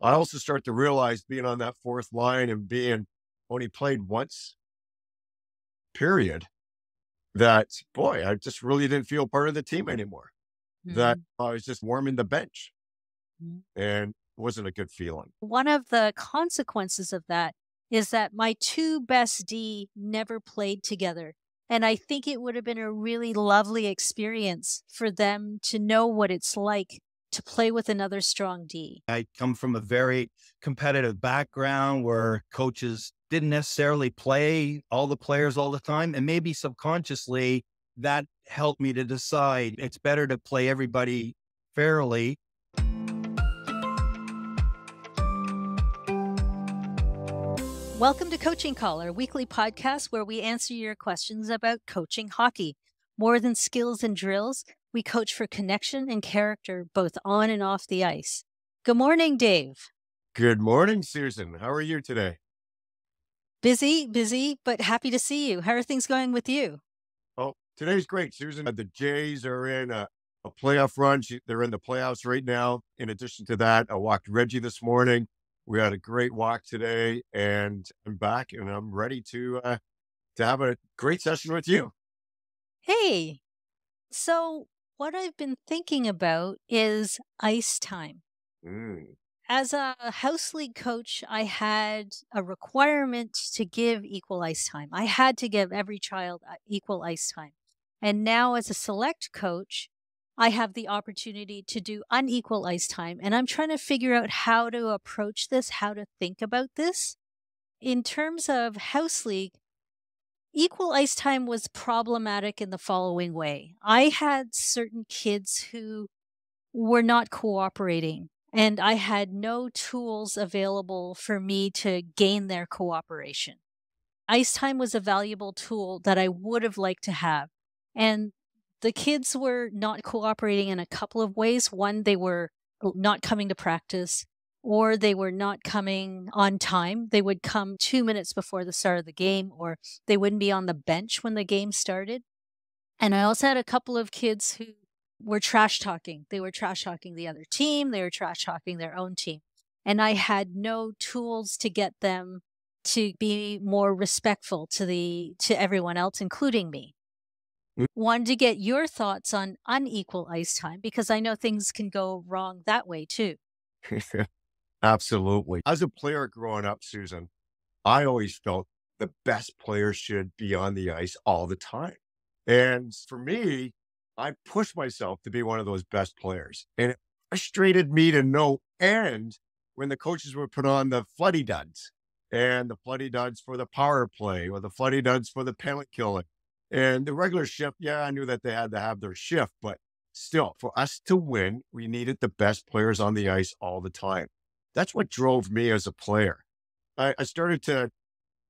I also start to realize being on that fourth line and being only played once, period, that, boy, I just really didn't feel part of the team anymore. Mm-hmm. That I was just warming the bench. Mm-hmm. And it wasn't a good feeling. One of the consequences of that is that my two best D never played together. And I think it would have been a really lovely experience for them to know what it's like to play with another strong D. I come from a very competitive background where coaches didn't necessarily play all the players all the time. And maybe subconsciously that helped me to decide it's better to play everybody fairly. Welcome to Coaching Call, our weekly podcast where we answer your questions about coaching hockey. More than skills and drills, we coach for connection and character, both on and off the ice. Good morning, Dave. Good morning, Susan. How are you today? Busy, but happy to see you. How are things going with you? Oh, today's great, Susan. The Jays are in a playoff run. They're in the playoffs right now. In addition to that, I walked Reggie this morning. We had a great walk today, and I'm back, and I'm ready to have a great session with you. Hey, so what I've been thinking about is ice time. Mm. As a house league coach, I had a requirement to give equal ice time. I had to give every child equal ice time. And now as a select coach, I have the opportunity to do unequal ice time, and I'm trying to figure out how to approach this, how to think about this. In terms of house league, equal ice time was problematic in the following way. I had certain kids who were not cooperating, and I had no tools available for me to gain their cooperation. Ice time was a valuable tool that I would have liked to have, and the kids were not cooperating in a couple of ways. One, they were not coming to practice, or they were not coming on time. They would come 2 minutes before the start of the game, or they wouldn't be on the bench when the game started. And I also had a couple of kids who were trash talking. They were trash talking the other team. They were trash talking their own team. And I had no tools to get them to be more respectful to everyone else, including me. Wanted to get your thoughts on unequal ice time, because I know things can go wrong that way too. Absolutely. As a player growing up, Susan, I always felt the best player should be on the ice all the time. And for me, I pushed myself to be one of those best players. And it frustrated me to no end when the coaches would put on the fuddy-duds, and the fuddy-duds for the power play, or the fuddy-duds for the penalty killing. And the regular shift, yeah, I knew that they had to have their shift, but still, for us to win, we needed the best players on the ice all the time. That's what drove me as a player. I started to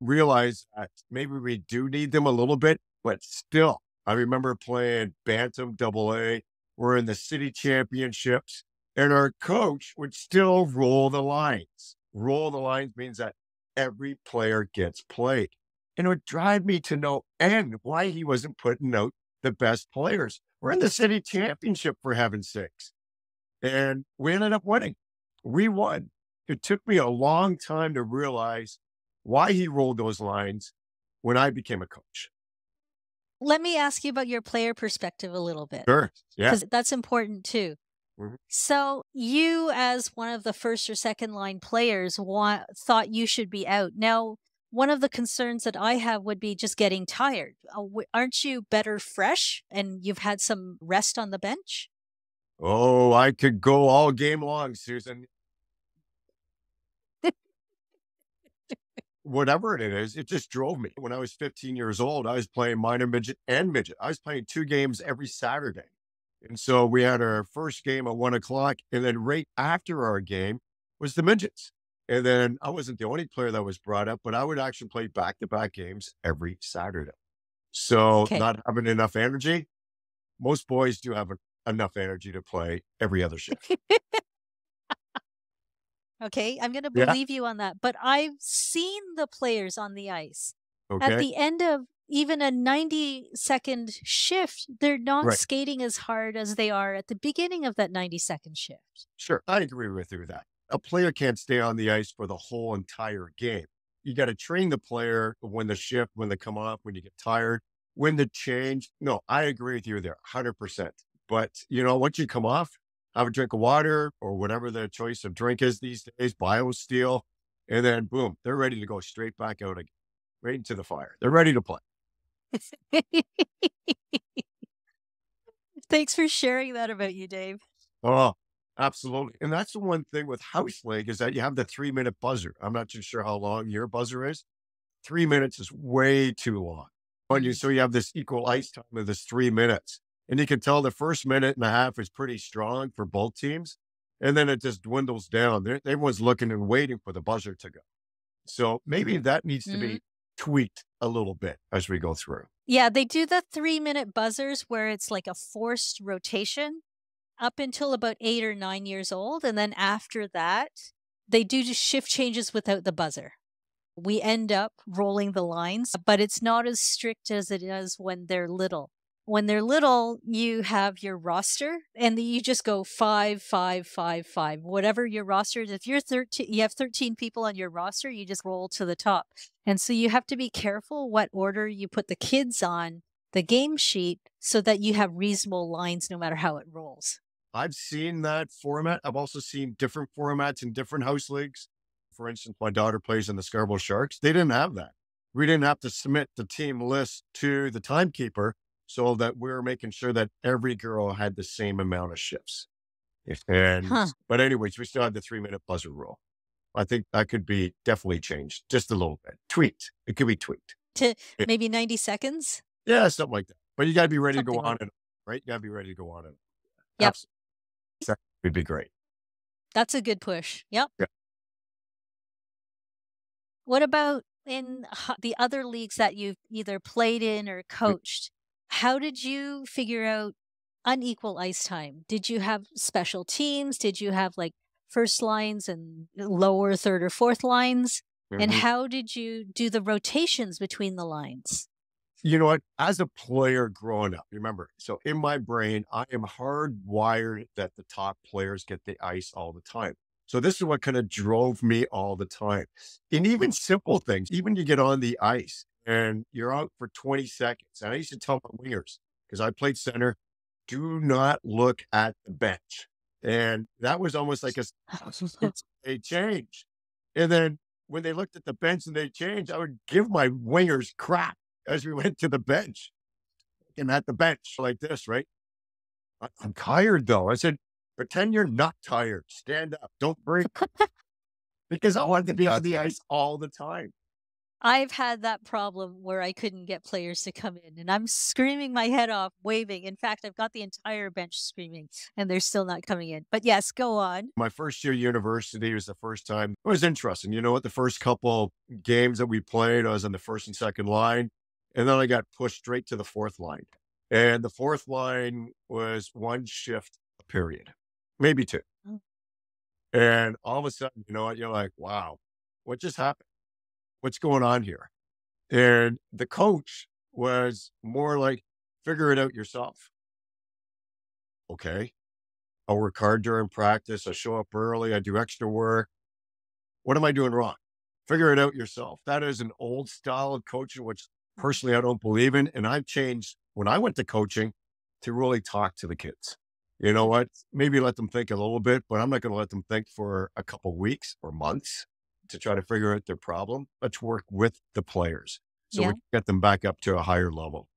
realize that maybe we do need them a little bit, but still, I remember playing Bantam AA. We're in the city championships, and our coach would still roll the lines. Roll the lines means that every player gets played. And it would drive me to no end why he wasn't putting out the best players. We're in the city championship, for heaven's sakes. And we ended up winning. We won. It took me a long time to realize why he rolled those lines when I became a coach. Let me ask you about your player perspective a little bit. Sure. Yeah. Because that's important too. Mm-hmm. So you, as one of the first or second line players, thought you should be out. Now, one of the concerns that I have would be just getting tired. Aren't you better fresh and you've had some rest on the bench? Oh, I could go all game long, Susan. Whatever it is, it just drove me. When I was 15 years old, I was playing minor midget and midget. I was playing 2 games every Saturday. And so we had our first game at 1 o'clock. And then right after our game was the midgets. And then I wasn't the only player that was brought up, but I would actually play back-to-back games every Saturday. So Not having enough energy, most boys do have enough energy to play every other shift. Okay, I'm going to believe you on that. But I've seen the players on the ice. Okay. At the end of even a 90-second shift, they're not skating as hard as they are at the beginning of that 90-second shift. Sure, I agree with you with that. a player can't stay on the ice for the whole entire game. You got to train the player when the shift, when they come off, when you get tired, when the change. No, I agree with you there 100%. But, you know, once you come off, have a drink of water or whatever the choice of drink is these days, BioSteel, and then boom, they're ready to go straight back out again, right into the fire. They're ready to play. Thanks for sharing that about you, Dave. Oh, absolutely. And that's the one thing with house league is that you have the 3-minute buzzer. I'm not too sure how long your buzzer is. 3 minutes is way too long. So you have this equal ice time of this 3 minutes. And you can tell the first minute and a half is pretty strong for both teams. And then it just dwindles down. Everyone's looking and waiting for the buzzer to go. So maybe that needs to be tweaked a little bit as we go through. Yeah, they do the 3-minute buzzers where it's like a forced rotation up until about 8 or 9 years old. And then after that, they do just shift changes without the buzzer. We end up rolling the lines, but it's not as strict as it is when they're little. When they're little, you have your roster and you just go 5, 5, 5, 5, whatever your roster is. If you're 13, you have 13 people on your roster, you just roll to the top. And so you have to be careful what order you put the kids on the game sheet so that you have reasonable lines no matter how it rolls. I've seen that format. I've also seen different formats in different house leagues. For instance, my daughter plays in the Scarborough Sharks. They didn't have that. We didn't have to submit the team list to the timekeeper, so that we're making sure that every girl had the same amount of shifts. But anyways, we still had the 3-minute buzzer rule. I think that could be definitely changed just a little bit. Tweaked. It could be tweaked. To maybe 90 seconds? Yeah, something like that. But you got to be ready to go on and on, right? You got to be ready to go on and on. Yep. Absolutely. That would be great. That's a good push. Yep. Yeah. What about in the other leagues that you've either played in or coached? How did you figure out unequal ice time? Did you have special teams? Did you have like first lines and lower third or fourth lines? And how did you do the rotations between the lines? You know what? As a player growing up, remember, so in my brain, I am hardwired that the top players get the ice all the time. So this is what kind of drove me all the time. And even simple things, even you get on the ice and you're out for 20 seconds. And I used to tell my wingers, because I played center, do not look at the bench. And that was almost like a change. And then when they looked at the bench and they changed, I would give my wingers crap as we went to the bench. And at the bench like this, right? I'm tired though. I said, pretend you're not tired. Stand up. Don't break. Because I wanted to be on the ice all the time. I've had that problem where I couldn't get players to come in and I'm screaming my head off, waving. In fact, I've got the entire bench screaming and they're still not coming in. But yes, go on. My first year of university was the first time. It was interesting. You know what? The first couple games that we played, I was on the first and second line. And then I got pushed straight to the fourth line. And the fourth line was one shift a period, maybe two. Oh. And all of a sudden, you know what? You're like, wow, what just happened? What's going on here? And the coach was more like, figure it out yourself. Okay. I'll work hard during practice. I show up early. I do extra work. What am I doing wrong? Figure it out yourself. That is an old style of coaching, which personally I don't believe in. And I've changed when I went to coaching to really talk to the kids. You know what? Maybe let them think a little bit, but I'm not going to let them think for a couple of weeks or months to try to figure out their problem. Let's work with the players so we can get them back up to a higher level.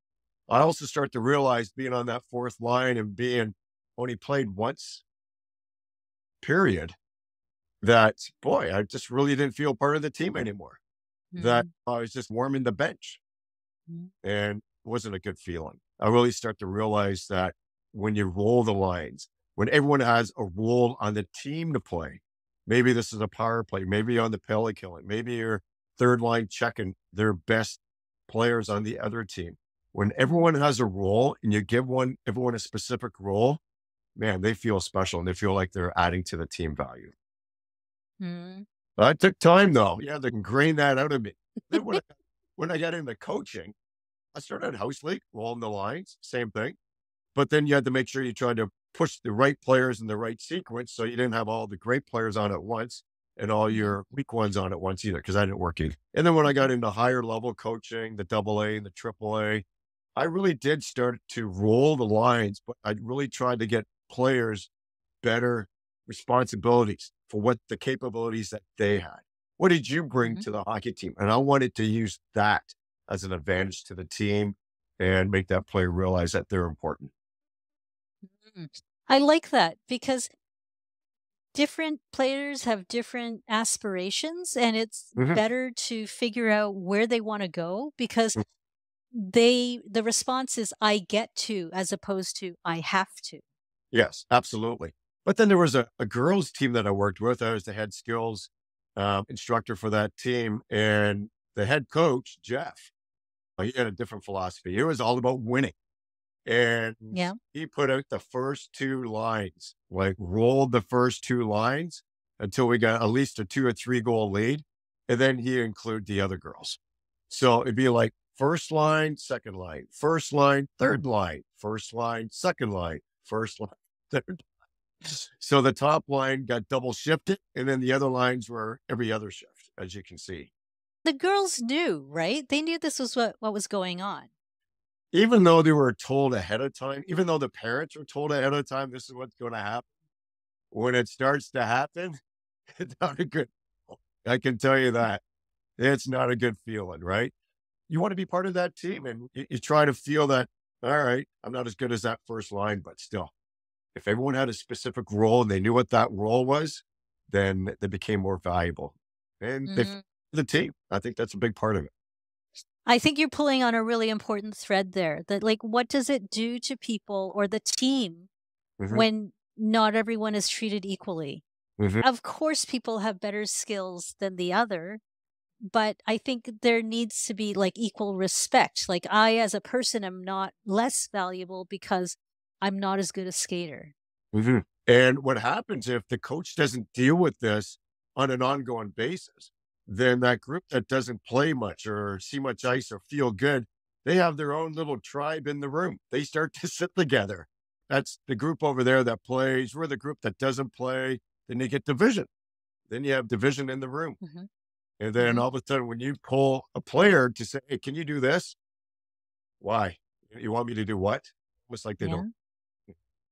I also start to realize being on that fourth line and being only played once, period, that, boy, I just really didn't feel part of the team anymore. That I was just warming the bench and it wasn't a good feeling. I really start to realize that when you roll the lines, when everyone has a role on the team to play, maybe this is a power play. Maybe you're on the penalty killing. Maybe your third line checking their best players on the other team. When everyone has a role and you give everyone a specific role, man, they feel special and they feel like they're adding to the team value. That took time though. Yeah, they can grain that out of me. Then when I got into coaching, I started house league, rolling the lines, same thing. But then you had to make sure you tried to push the right players in the right sequence. So you didn't have all the great players on at once and all your weak ones on at once either, because I didn't work either. And then when I got into higher level coaching, the AA and the AAA, I really did start to roll the lines, but I really tried to get players better responsibilities for what the capabilities that they had. What did you bring to the hockey team? And I wanted to use that as an advantage to the team and make that player realize that they're important. I like that, because different players have different aspirations, and it's better to figure out where they want to go, because the response is I get to, as opposed to I have to. Yes, absolutely. But then there was a girls team that I worked with. I was the head skills instructor for that team, and the head coach, Jeff, he had a different philosophy. It was all about winning. And he put out the first two lines, like rolled the first two lines until we got at least a 2 or 3 goal lead. And then he included the other girls. So it'd be like first line, second line, first line, third line, first line, second line, first line, third line. So the top line got double shifted, and then the other lines were every other shift, as you can see. The girls knew, right? They knew this was what was going on. Even though they were told ahead of time, even though the parents were told ahead of time, this is what's going to happen. When it starts to happen, it's not a good, I can tell you that. It's not a good feeling, right? You want to be part of that team, and you try to feel that, all right, I'm not as good as that first line, but still, if everyone had a specific role and they knew what that role was, then they became more valuable. And the team, I think that's a big part of it. I think you're pulling on a really important thread there, that like, what does it do to people or the team when not everyone is treated equally? Of course, people have better skills than the other, but I think there needs to be like equal respect. Like I, as a person, am not less valuable because I'm not as good a skater. And what happens if the coach doesn't deal with this on an ongoing basis? Then that group that doesn't play much or see much ice or feel good, they have their own little tribe in the room. They start to sit together. That's the group over there that plays. We're the group that doesn't play. Then they get division. Then you have division in the room. And then all of a sudden, when you call a player to say, hey, can you do this? Why? You want me to do what? Almost like they don't.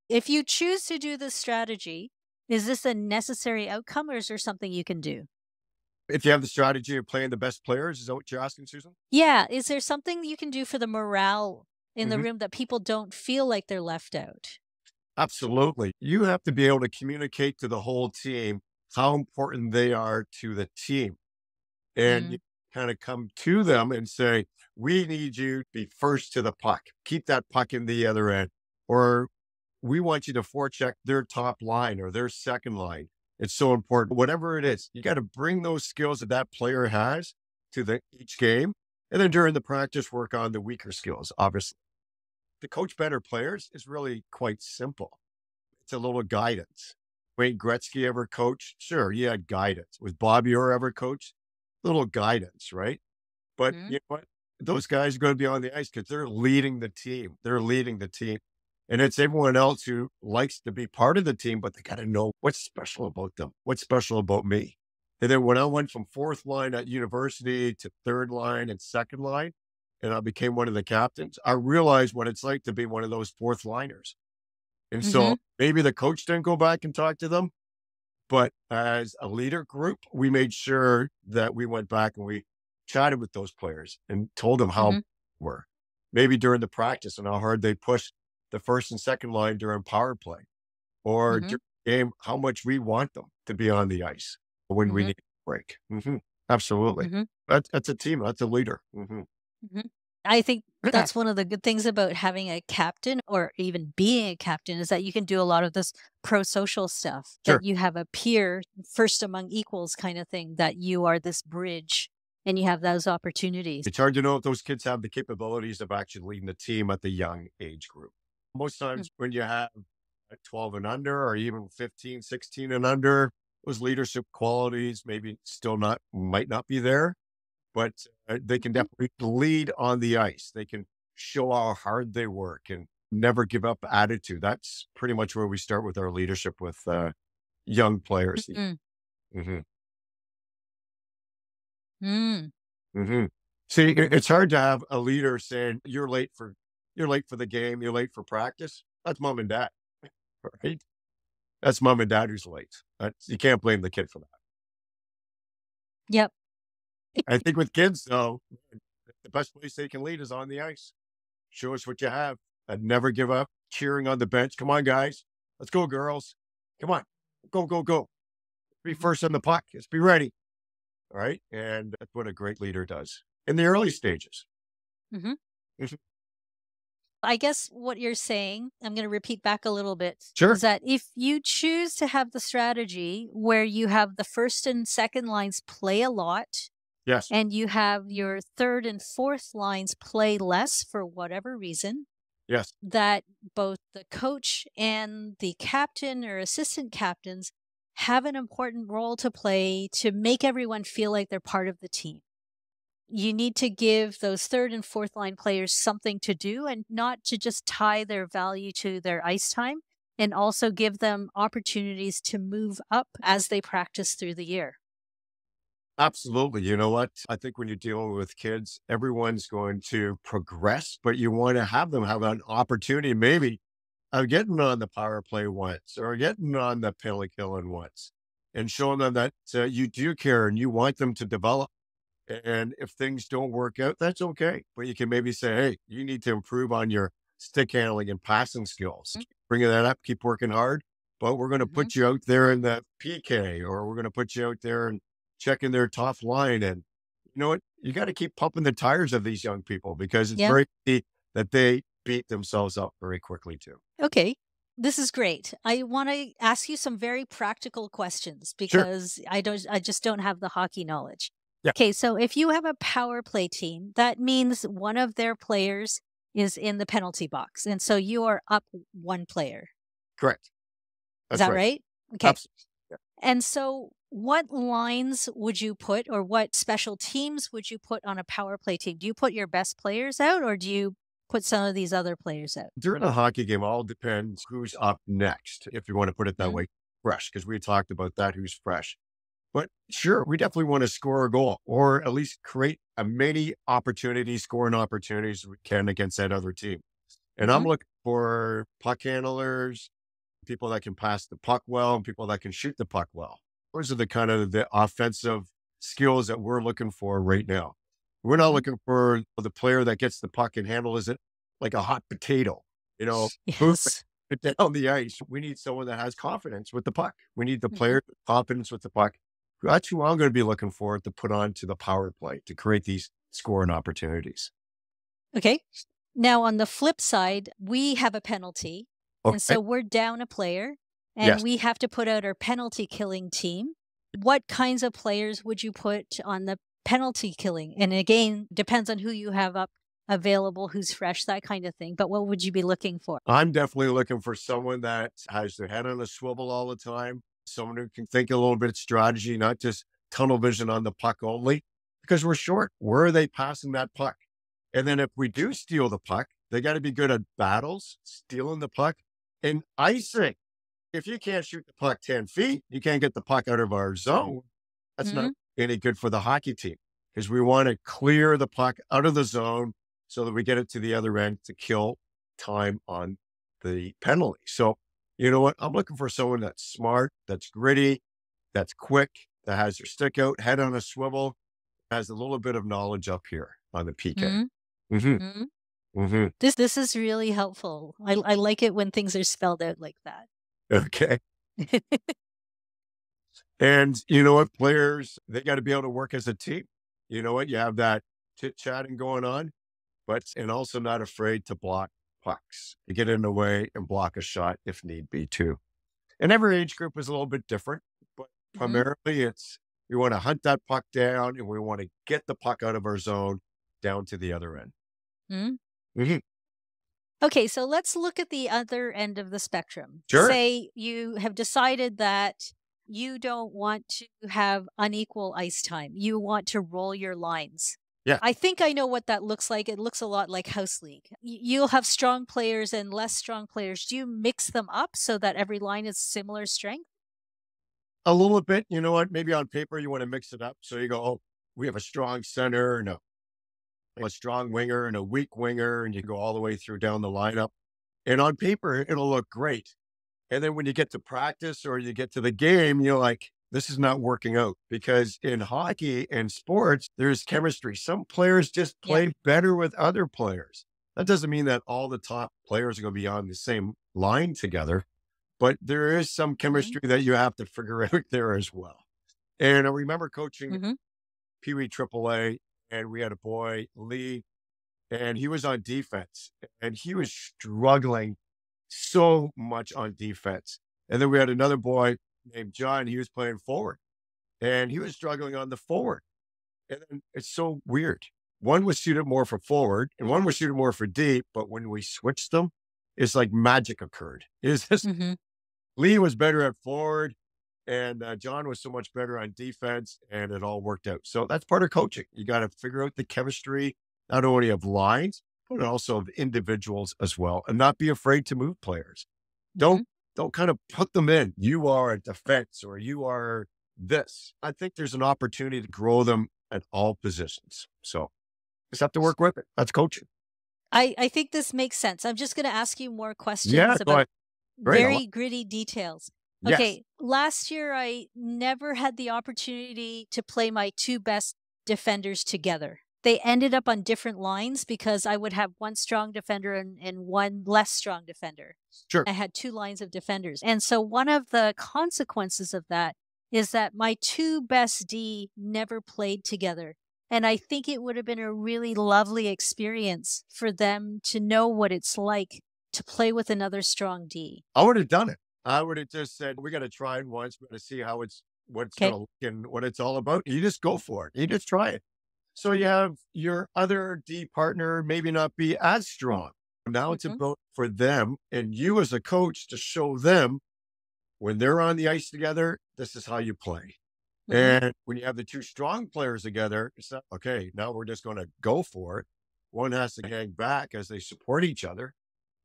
If you choose to do this strategy, is this a necessary outcome, or is there something you can do? If you have the strategy of playing the best players, is that what you're asking, Susan? Yeah. Is there something you can do for the morale in the room that people don't feel like they're left out? Absolutely. You have to be able to communicate to the whole team how important they are to the team. And you kind of come to them and say, we need you to be first to the puck. Keep that puck in the other end. Or we want you to forecheck their top line or their second line. It's so important. Whatever it is, you got to bring those skills that that player has to each game. And then during the practice, work on the weaker skills, obviously. To coach better players is really quite simple. It's a little guidance. Wayne Gretzky ever coached? Sure, he had guidance. Was Bobby Orr ever coached? Little guidance, right? But you know what? Those guys are going to be on the ice because they're leading the team. They're leading the team. And it's everyone else who likes to be part of the team, but they got to know what's special about them, what's special about me. And then when I went from fourth line at university to third line and second line, and I became one of the captains, I realized what it's like to be one of those fourth liners. And so maybe the coach didn't go back and talk to them, but as a leader group, we made sure that we went back and we chatted with those players and told them how they were, maybe during the practice and how hard they pushed the first and second line during power play, or during the game, how much we want them to be on the ice when we need a break. Absolutely. That's a team. That's a leader. I think that's one of the good things about having a captain, or even being a captain, is that you can do a lot of this pro-social stuff, that you have a peer, first among equals kind of thing, that you are this bridge and you have those opportunities. It's hard to know if those kids have the capabilities of actually leading the team at the young age group. Most times when you have 12 and under, or even 15, 16 and under, those leadership qualities maybe still not, might not be there, but they can definitely lead on the ice. They can show how hard they work and never give up attitude. That's pretty much where we start with our leadership with young players. Mm-hmm. Mm-hmm. Mm. Mm-hmm. See, it's hard to have a leader saying you're late for the game, you're late for practice. That's mom and dad, right? That's mom and dad who's late. You can't blame the kid for that. Yep. I think with kids, though, the best place they can lead is on the ice. Show us what you have. I'd never give up. Cheering on the bench. Come on, guys. Let's go, girls. Come on. Go, go, go. Be first on the puck. Let's be ready. All right. And that's what a great leader does in the early stages. Mm-hmm. Mm-hmm. I guess what you're saying, I'm going to repeat back a little bit, sure, is that if you choose to have the strategy where you have the first and second lines play a lot, yes, and you have your third and fourth lines play less for whatever reason, yes, that both the coach and the captain or assistant captains have an important role to play to make everyone feel like they're part of the team. You need to give those third and fourth line players something to do and not to just tie their value to their ice time, and also give them opportunities to move up as they practice through the year. Absolutely. You know what? I think when you're dealing with kids, everyone's going to progress, but you want to have them have an opportunity maybe of getting on the power play once or getting on the penalty killing once, and showing them that you do care and you want them to develop. And if things don't work out, that's okay. But you can maybe say, hey, you need to improve on your stick handling and passing skills. Mm-hmm. Bringing that up, keep working hard, but we're going to put you out there in the PK, or we're going to put you out there and checking their top line. And you know what? You got to keep pumping the tires of these young people, because it's very easy that they beat themselves up very quickly too. Okay. This is great. I want to ask you some very practical questions, because I just don't have the hockey knowledge. Yeah. Okay, so if you have a power play team, that means one of their players is in the penalty box. And so you are up one player. Correct. That's is that right? Okay. Absolutely. Yeah. And so what lines would you put, or what special teams would you put on a power play team? Do you put your best players out, or do you put some of these other players out? During a hockey game, all depends who's up next, if you want to put it that way, fresh, because we talked about that, who's fresh. But sure, we definitely want to score a goal, or at least create a many opportunities, scoring opportunities we can against that other team. And I'm looking for puck handlers, people that can pass the puck well, and people that can shoot the puck well. Those are the kind of the offensive skills that we're looking for right now. We're not looking for the player that gets the puck and handles it like a hot potato, you know, put down the ice. We need someone that has confidence with the puck. We need the player confidence with the puck. That's who I'm going to be looking for to put on to the power play to create these scoring opportunities. Okay. Now, on the flip side, we have a penalty. Okay. And so we're down a player, and we have to put out our penalty killing team. What kinds of players would you put on the penalty killing? And again, depends on who you have up available, who's fresh, that kind of thing. But what would you be looking for? I'm definitely looking for someone that has their head on a swivel all the time. Someone who can think a little bit of strategy, not just tunnel vision on the puck only, because we're short. Where are they passing that puck? And then if we do steal the puck, they got to be good at battles, stealing the puck, and icing. If you can't shoot the puck 10 feet, you can't get the puck out of our zone. That's not any good for the hockey team, because we want to clear the puck out of the zone so that we get it to the other end to kill time on the penalty. So you know what? I'm looking for someone that's smart, that's gritty, that's quick, that has their stick out, head on a swivel, has a little bit of knowledge up here on the PK. Mm-hmm. Mm-hmm. Mm-hmm. This is really helpful. I like it when things are spelled out like that. Okay. And you know what? Players, they got to be able to work as a team. You know what? You have that chit-chatting going on, but and also not afraid to block pucks, to get in the way and block a shot if need be too. And every age group is a little bit different, but primarily it's, we want to hunt that puck down, and we want to get the puck out of our zone down to the other end. Okay. So let's look at the other end of the spectrum. Sure. Say you have decided that you don't want to have unequal ice time. You want to roll your lines. Yeah. I think I know what that looks like. It looks a lot like House League. You'll have strong players and less strong players. Do you mix them up so that every line is similar strength? A little bit. You know what? Maybe on paper you want to mix it up. So you go, oh, we have a strong center and a strong winger and a weak winger, and you go all the way through down the lineup. And on paper, it'll look great. And then when you get to practice or you get to the game, you're like, this is not working out, because in hockey and sports, there's chemistry. Some players just play better with other players. That doesn't mean that all the top players are going to be on the same line together, but there is some chemistry that you have to figure out there as well. And I remember coaching Pee Wee AAA, and we had a boy, Lee, and he was on defense, and he was struggling so much on defense. And then we had another boy named John. He was playing forward, and he was struggling on the forward. And then it's so weird. One was suited more for forward and one was suited more for deep. But when we switched them, it's like magic occurred. Lee was better at forward, and John was so much better on defense, and it all worked out. So that's part of coaching. You got to figure out the chemistry, not only of lines, but also of individuals as well, and not be afraid to move players. Don't kind of put them in. You are a defense or you are this. I think there's an opportunity to grow them at all positions. So just have to work with it. That's coaching. I think this makes sense. I'm just going to ask you more questions about very gritty details. Okay. Yes. Last year, I never had the opportunity to play my two best defenders together. They ended up on different lines because I would have one strong defender and one less strong defender. Sure. I had two lines of defenders. And so one of the consequences of that is that my two best D never played together. And I think it would have been a really lovely experience for them to know what it's like to play with another strong D. I would have done it. I would have just said, we got to try it once. We're going to see how it's, what it's going to look and what it's all about. You just go for it. You just try it. So you have your other D partner maybe not be as strong. Now it's about for them and you as a coach to show them when they're on the ice together, this is how you play. And when you have the two strong players together, it's not, okay, now we're just going to go for it. One has to hang back as they support each other.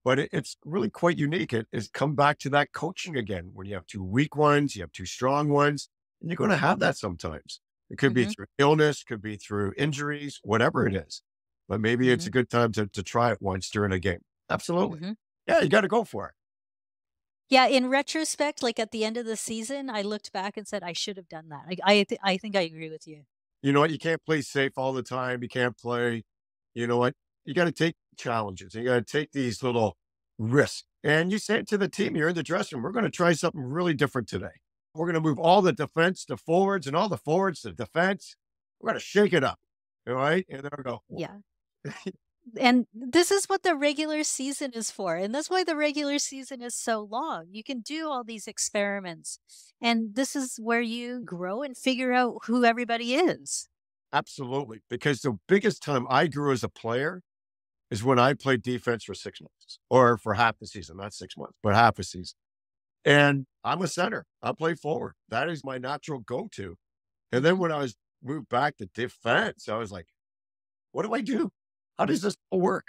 But it's really quite unique. It is come back to that coaching again. When you have two weak ones, you have two strong ones, and you're going to have that sometimes. It could be through illness, could be through injuries, whatever it is. But maybe it's a good time to try it once during a game. Absolutely. Yeah, you got to go for it. Yeah, in retrospect, like at the end of the season, I looked back and said, I should have done that. I think I agree with you. You know what? You can't play safe all the time. You can't play, you know what? You got to take challenges. You got to take these little risks. And you say it to the team, you're in the dressing room, we're going to try something really different today. We're going to move all the defense to forwards and all the forwards to defense. We're going to shake it up. All right. And then we go. Whoa. Yeah. And this is what the regular season is for. And that's why the regular season is so long. You can do all these experiments. And this is where you grow and figure out who everybody is. Absolutely. Because the biggest time I grew as a player is when I played defense for 6 months or for half the season, not 6 months, but half a season. And I'm a center. I play forward. That is my natural go-to. And then when I was moved back to defense, I was like, what do I do? How does this all work?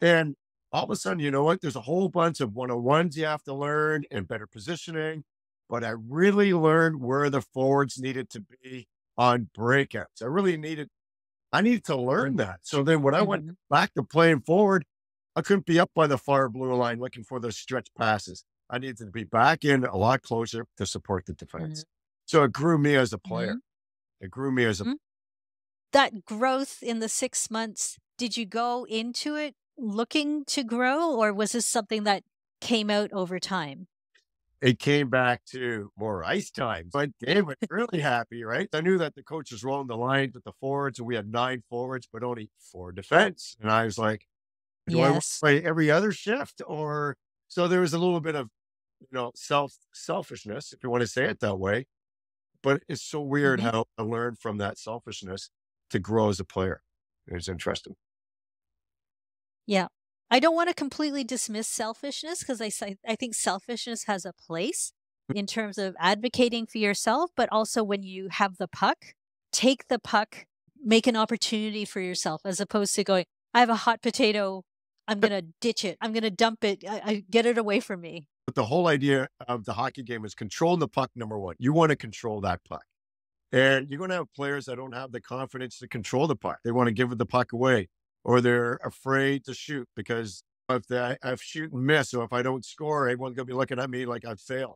And all of a sudden, you know what? There's a whole bunch of one-on-ones you have to learn and better positioning. But I really learned where the forwards needed to be on breakouts. I needed to learn that. So then when I went back to playing forward, I couldn't be up by the far blue line looking for those stretch passes. I needed to be back in a lot closer to support the defense. So it grew me as a player. It grew me as a That growth in the 6 months, did you go into it looking to grow, or was this something that came out over time? It came back to more ice time, but they were really happy, right? I knew that the coach was rolling the lines with the forwards, and we had 9 forwards, but only 4 defense. And I was like, do I want to play every other shift? Or so there was a little bit of, you know, selfishness, if you want to say it that way. But it's so weird how I learned from that selfishness to grow as a player. It was interesting. Yeah. I don't want to completely dismiss selfishness, because I think selfishness has a place in terms of advocating for yourself, but also when you have the puck, take the puck make an opportunity for yourself, as opposed to going, I have a hot potato, I'm going to ditch it, I'm going to dump it, I get it away from me. But the whole idea of the hockey game is controlling the puck, number one. You want to control that puck. And you're going to have players that don't have the confidence to control the puck. They want to give the puck away, or they're afraid to shoot because if I shoot and miss, or if I don't score, everyone's going to be looking at me like I've failed.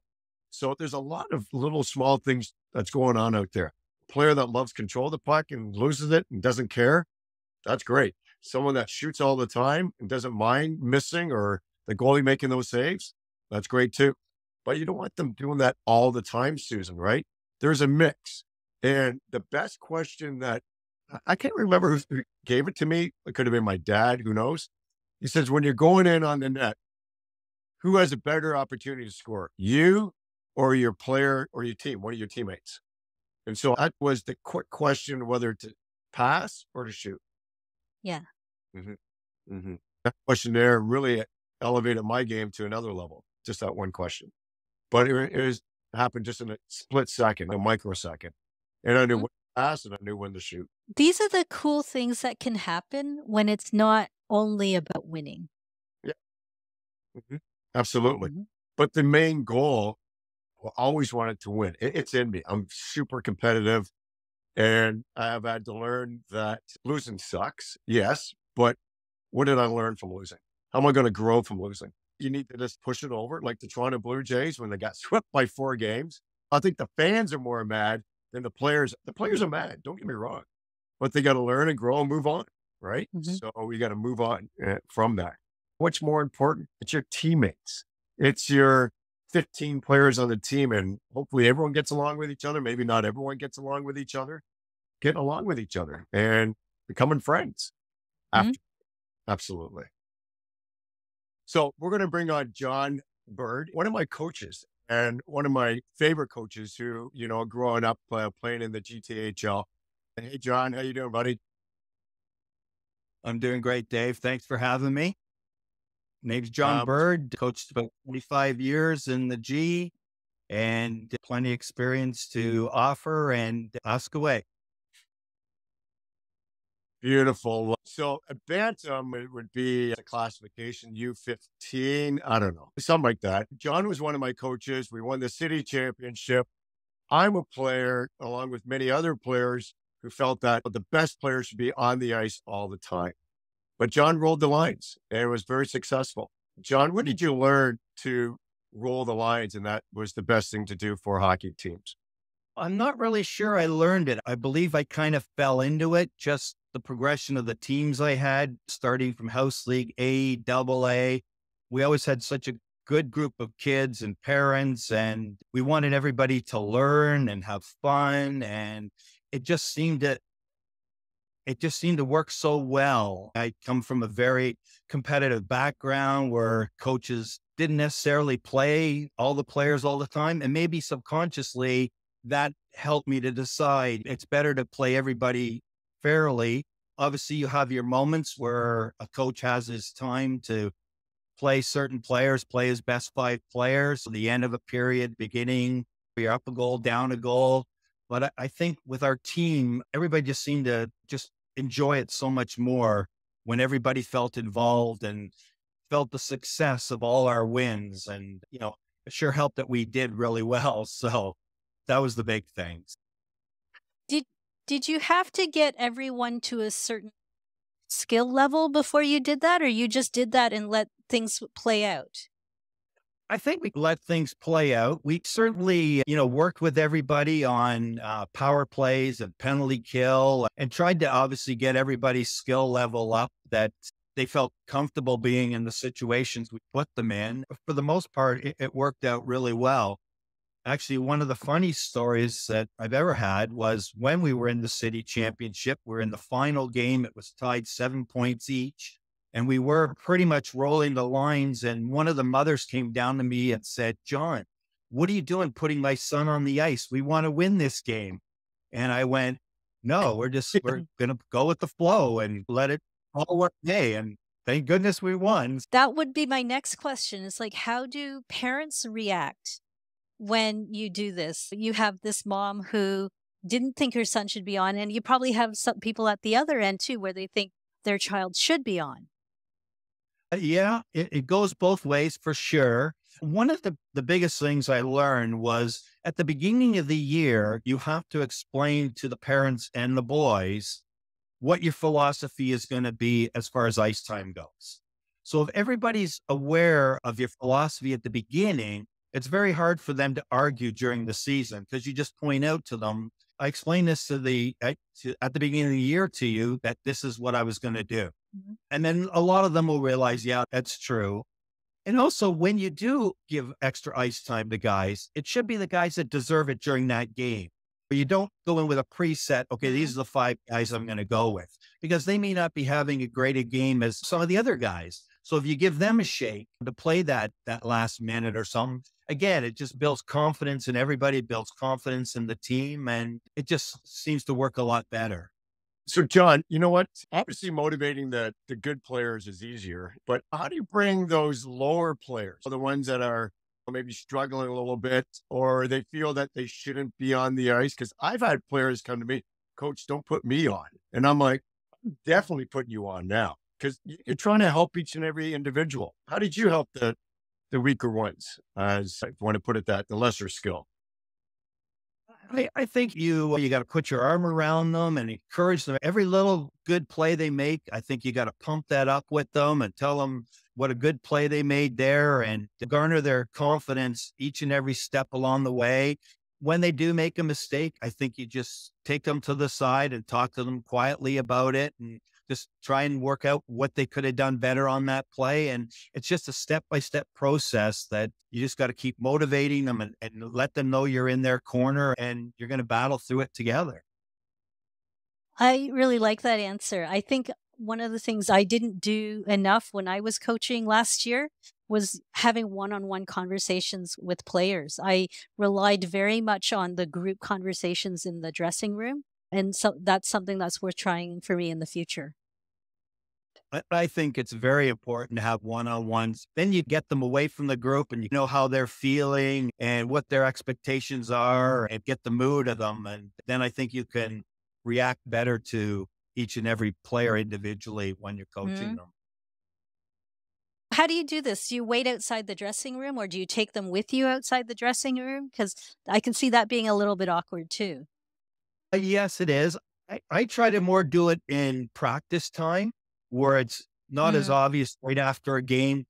So there's a lot of little small things that's going on out there. A player that loves control of the puck and loses it and doesn't care, that's great. Someone that shoots all the time and doesn't mind missing or the goalie making those saves, that's great too. But you don't want them doing that all the time, Susan, right? There's a mix. And the best question that, I can't remember who gave it to me. It could have been my dad, who knows? He says, when you're going in on the net, who has a better opportunity to score? You or your player or your team, one of your teammates? And so that was the quick question, whether to pass or to shoot. Yeah. Mm-hmm. Mm-hmm. That question there really elevated my game to another level, just that one question. But it happened just in a split second, a microsecond. And I knew when to pass and I knew when to shoot. These are the cool things that can happen when it's not only about winning. Yeah, mm-hmm. Absolutely. Mm-hmm. But the main goal, I always wanted to win. It's in me. I'm super competitive. And I have had to learn that losing sucks. Yes. But what did I learn from losing? How am I going to grow from losing? You need to just push it over. Like the Toronto Blue Jays, when they got swept by 4 games, I think the fans are more mad than the players. The players are mad. Don't get me wrong. But they got to learn and grow and move on. Right? Mm-hmm. So we got to move on from that. What's more important? It's your teammates. It's your 15 players on the team, and hopefully everyone gets along with each other. Maybe not everyone gets along with each other. Get along with each other and becoming friends. Mm-hmm. Absolutely. So we're going to bring on John Bird, one of my coaches and one of my favorite coaches who, you know, growing up playing in the GTHL. Hey, John, how you doing, buddy? I'm doing great, Dave. Thanks for having me. Name's John Bird, coached about 25 years in the G, and plenty of experience to offer, and ask away. Beautiful. So Bantam, it would be a classification, U15, I don't know, something like that. John was one of my coaches. We won the city championship. I'm a player, along with many other players, who felt that the best players should be on the ice all the time. But John rolled the lines and was very successful. John, what did you learn to roll the lines? And that was the best thing to do for hockey teams. I'm not really sure I learned it. I believe I kind of fell into it. Just the progression of the teams I had, starting from house league, AA. We always had such a good group of kids and parents, and we wanted everybody to learn and have fun. And it just seemed to work so well. I come from a very competitive background where coaches didn't necessarily play all the players all the time. And maybe subconsciously that helped me to decide it's better to play everybody fairly. Obviously you have your moments where a coach has his time to play certain players, play his best 5 players, the end of a period, beginning, you're up a goal, down a goal. But I think with our team, everybody just seemed to just enjoy it so much more when everybody felt involved and felt the success of all our wins. And, you know, it sure helped that we did really well. So that was the big thing. Did you have to get everyone to a certain skill level before you did that, or you just did that and let things play out? I think we let things play out. We certainly, you know, worked with everybody on power plays and penalty kill, and tried to obviously get everybody's skill level up that they felt comfortable being in the situations we put them in. For the most part, it worked out really well. Actually, one of the funny stories that I've ever had was when we were in the city championship, we're in the final game. It was tied 7 points each. And we were pretty much rolling the lines. And one of the mothers came down to me and said, John, what are you doing putting my son on the ice? We want to win this game. And I went, no, we're going to go with the flow and let it all work day. And thank goodness we won. That would be my next question. It's like, how do parents react when you do this? You have this mom who didn't think her son should be on. And you probably have some people at the other end too, where they think their child should be on. Yeah, it goes both ways for sure. One of the biggest things I learned was at the beginning of the year, you have to explain to the parents and the boys what your philosophy is going to be as far as ice time goes. So if everybody's aware of your philosophy at the beginning, it's very hard for them to argue during the season because you just point out to them, I explained this at the beginning of the year to you that this is what I was going to do. Mm-hmm. And then a lot of them will realize, yeah, that's true. And also when you do give extra ice time to guys, it should be the guys that deserve it during that game. But you don't go in with a preset, okay, these are the 5 guys I'm going to go with, because they may not be having a great a game as some of the other guys. So if you give them a shake to play that last minute or something, again, it just builds confidence in everybody, it builds confidence in the team, and it just seems to work a lot better. So John, you know what? Obviously motivating the good players is easier, but how do you bring those lower players, the ones that are maybe struggling a little bit, or they feel that they shouldn't be on the ice? Because I've had players come to me, coach, don't put me on. And I'm like, I'm definitely putting you on now, because you're trying to help each and every individual. How did you help the weaker ones, as I want to put it the lesser skill? I think you got to put your arm around them and encourage them. Every little good play they make, I think you got to pump that up with them and tell them what a good play they made there and garner their confidence each and every step along the way. When they do make a mistake, I think you just take them to the side and talk to them quietly about it and just try and work out what they could have done better on that play. And it's just a step-by-step process that you just got to keep motivating them and let them know you're in their corner and you're going to battle through it together. I really like that answer. I think one of the things I didn't do enough when I was coaching last year was having one-on-one conversations with players. I relied very much on the group conversations in the dressing room. And so that's something that's worth trying for me in the future. I think it's very important to have one-on-ones. Then you get them away from the group and you know how they're feeling and what their expectations are and get the mood of them. And then I think you can react better to each and every player individually when you're coaching them. How do you do this? Do you wait outside the dressing room or do you take them with you outside the dressing room? Because I can see that being a little bit awkward too. Yes, it is. I try to more do it in practice time where it's not as obvious right after a game.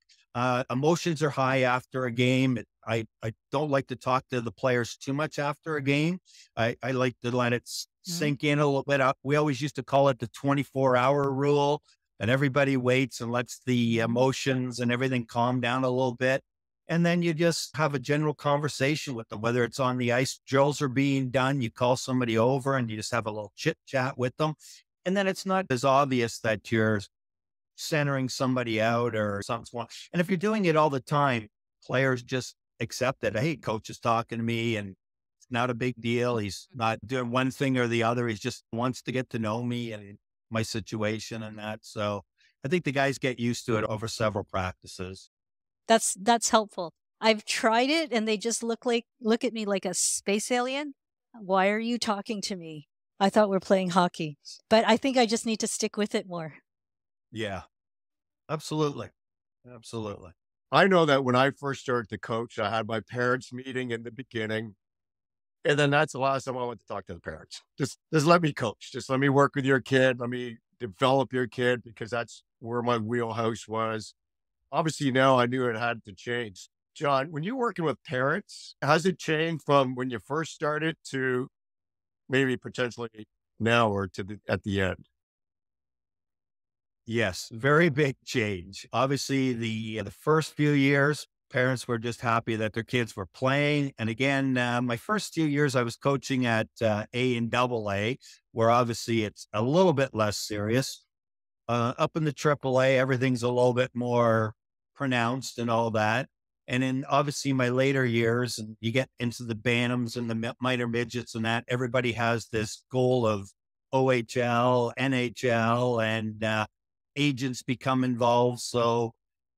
Emotions are high after a game. I don't like to talk to the players too much after a game. I like to let it sink in a little bit. We always used to call it the 24-hour rule, and everybody waits and lets the emotions and everything calm down a little bit. And then you just have a general conversation with them, whether it's on the ice, drills are being done, you call somebody over and you just have a little chit chat with them. And then it's not as obvious that you're centering somebody out or something. And if you're doing it all the time, players just accept that, hey, coach is talking to me and it's not a big deal. He's not doing one thing or the other. He just wants to get to know me and my situation and that. So I think the guys get used to it over several practices. That's helpful. I've tried it and they just look at me like a space alien. Why are you talking to me? I thought we're playing hockey, but I think I just need to stick with it more. Yeah, absolutely. Absolutely. I know that when I first started to coach, I had my parents meeting in the beginning. And then that's the last time I went to talk to the parents. Just let me coach. Just let me work with your kid. Let me develop your kid, because that's where my wheelhouse was. Obviously, now I knew it had to change. John, when you're working with parents, has it changed from when you first started to maybe potentially now or at the end? Yes, very big change. Obviously, the first few years, parents were just happy that their kids were playing. And again, my first few years, I was coaching at A and AA, where obviously it's a little bit less serious. Up in the AAA, everything's a little bit more pronounced and all that. And then obviously my later years, and you get into the Bantams and the minor midgets and that, everybody has this goal of OHL, NHL, and agents become involved. So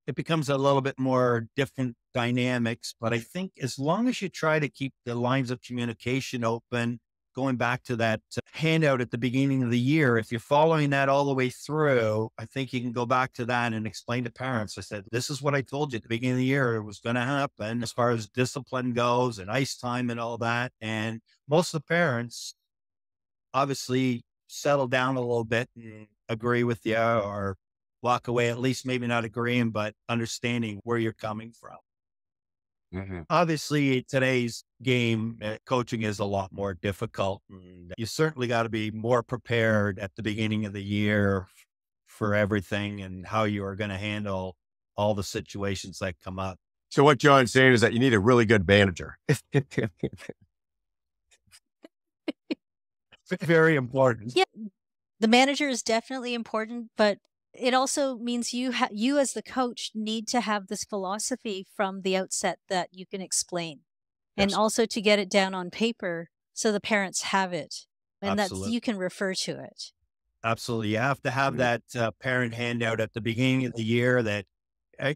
it becomes a little bit more different dynamics. But I think as long as you try to keep the lines of communication open going back to that handout at the beginning of the year, if you're following that all the way through, I think you can go back to that and explain to parents. I said, this is what I told you at the beginning of the year, it was going to happen as far as discipline goes and ice time and all that. And most of the parents obviously settle down a little bit and agree with you or walk away, at least maybe not agreeing, but understanding where you're coming from. Mm-hmm. Obviously, today's game, coaching is a lot more difficult. You certainly got to be more prepared at the beginning of the year for everything and how you are going to handle all the situations that come up. So what John's saying is that you need a really good manager. Very important. Yeah, the manager is definitely important, but it also means you as the coach need to have this philosophy from the outset that you can explain. Absolutely. And also to get it down on paper so the parents have it and that you can refer to it. Absolutely. You have to have that parent handout at the beginning of the year that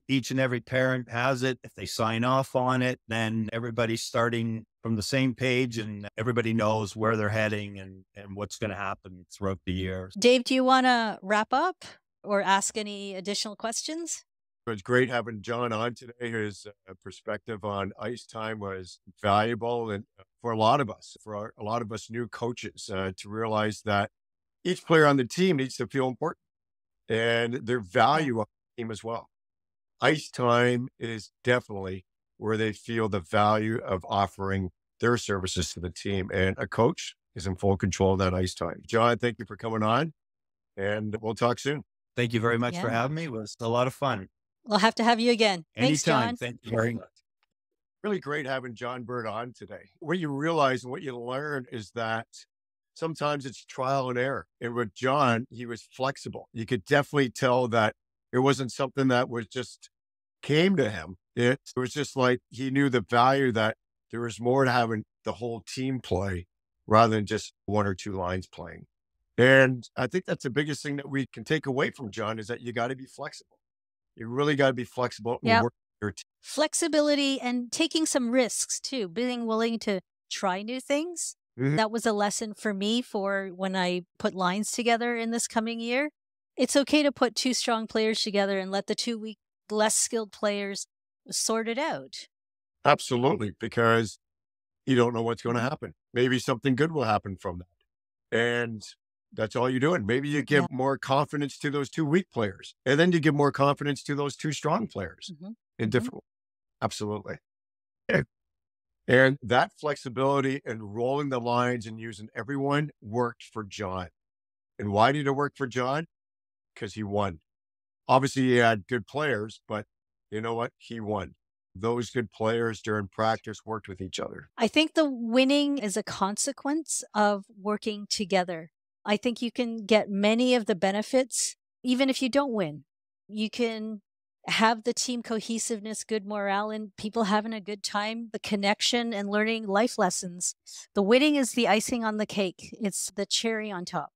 each and every parent has it. If they sign off on it, then everybody's starting from the same page and everybody knows where they're heading and what's going to happen throughout the year. Dave, do you want to wrap up or ask any additional questions? It was great having John on today. His perspective on ice time was valuable, and for a lot of us, a lot of us new coaches, to realize that each player on the team needs to feel important and their value on the team as well. Ice time is definitely where they feel the value of offering their services to the team, and a coach is in full control of that ice time. John, thank you for coming on, and we'll talk soon. Thank you very much for having me. It was a lot of fun. We'll have to have you again. Anytime. Thanks, John. Thank you very much. Really great having John Bird on today. What you realize and what you learn is that sometimes it's trial and error. And with John, he was flexible. You could definitely tell that it wasn't something that was just came to him. It was just like he knew the value that there was more to having the whole team play rather than just one or two lines playing. And I think that's the biggest thing that we can take away from John is that you got to be flexible. You really got to be flexible. Yep. And work your team. Flexibility and taking some risks too, being willing to try new things. Mm-hmm. That was a lesson for me for when I put lines together in this coming year. It's okay to put two strong players together and let the two weak, less skilled players sort it out. Absolutely, because you don't know what's going to happen. Maybe something good will happen from that. And that's all you're doing. Maybe you give more confidence to those 2 weak players, and then you give more confidence to those 2 strong players in different ways. Absolutely. And that flexibility and rolling the lines and using everyone worked for John. And why did it work for John? Because he won. Obviously, he had good players, but you know what? He won. Those good players during practice worked with each other. I think the winning is a consequence of working together. I think you can get many of the benefits, even if you don't win. You can have the team cohesiveness, good morale, and people having a good time, the connection and learning life lessons. The winning is the icing on the cake. It's the cherry on top.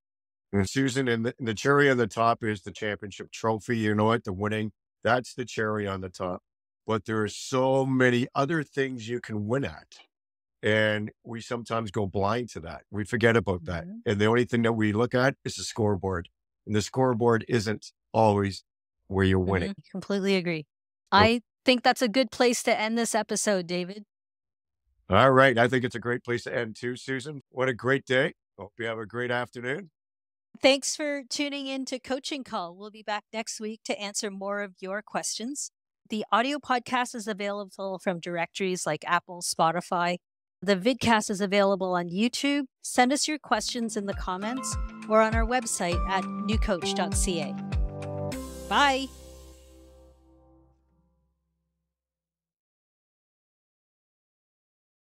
And Susan, and the cherry on the top is the championship trophy. You know what? The winning, that's the cherry on the top. But there are so many other things you can win at. And we sometimes go blind to that. We forget about that. And the only thing that we look at is the scoreboard. And the scoreboard isn't always where you're winning. I completely agree. I think that's a good place to end this episode, David. All right. I think it's a great place to end too, Susan. What a great day. Hope you have a great afternoon. Thanks for tuning in to Coaching Call. We'll be back next week to answer more of your questions. The audio podcast is available from directories like Apple, Spotify. The vidcast is available on YouTube. Send us your questions in the comments or on our website at newcoach.ca. Bye.